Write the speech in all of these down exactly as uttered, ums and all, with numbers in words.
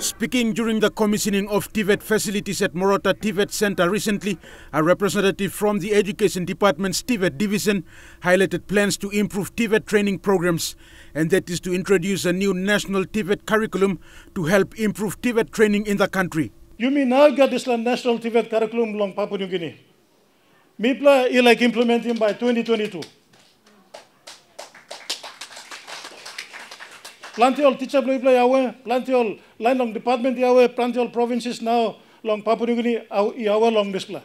Speaking during the commissioning of T VET facilities at Morota T VET Center recently, a representative from the Education Department's T VET division highlighted plans to improve T VET training programs, and that is to introduce a new national T VET curriculum to help improve T VET training in the country. You may now get this national T VET curriculum along Papua New Guinea. Me plan is like implementing by twenty twenty-two. Plenty of teacher people yawe, plenty of line long department yawe, plenty of provinces now long Papua New Guinea yawe long display.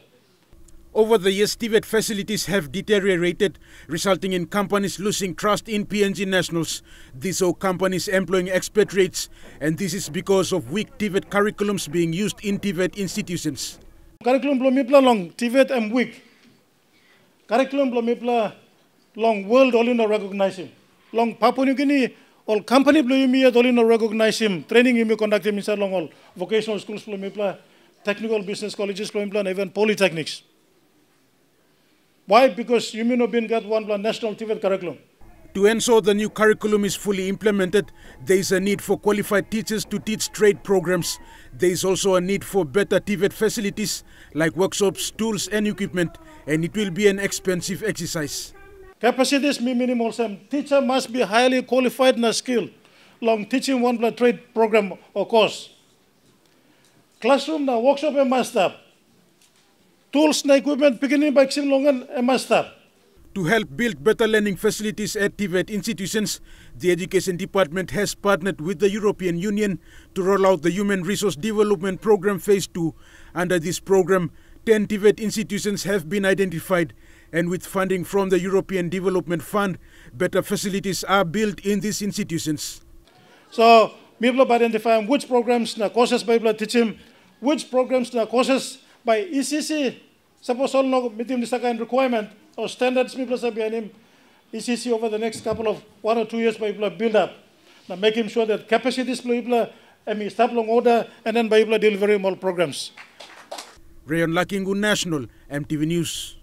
Over the years, T VET facilities have deteriorated, resulting in companies losing trust in P N G nationals. These are companies employing expatriates, and this is because of weak T VET curriculums being used in T VET institutions. Curriculum blomipla long T VET and weak. Curriculum blomipla long world only no recognize him. Long Papua New Guinea. All company blue me at all in recognize him. Training him conduct him inside long all vocational schools blue me play, technical business colleges blue me play, and even polytechnics. Why? Because you may not been got one plan national T VET curriculum. To ensure the new curriculum is fully implemented, there is a need for qualified teachers to teach trade programs. There is also a need for better T VET facilities like workshops, tools, and equipment, and it will be an expensive exercise. Capacities me minimal same. Teacher must be highly qualified and skilled. Long teaching one blood trade program or course. Classroom na workshop and master. Tools na equipment beginning by Xin Longan and master. To help build better learning facilities at T VET institutions, the Education Department has partnered with the European Union to roll out the Human Resource Development Program Phase two. Under this program, ten T VET institutions have been identified, and with funding from the European Development Fund, better facilities are built in these institutions. So, people identify which programs na courses by teaching, which programs na courses by E C C. Suppose all no meeting this kind requirement or standards people say behind him, E C C over the next couple of one or two years by build up. Now making sure that capacities people and stop long order and then by delivering more programs. Rayon Lakingu, National M T V News.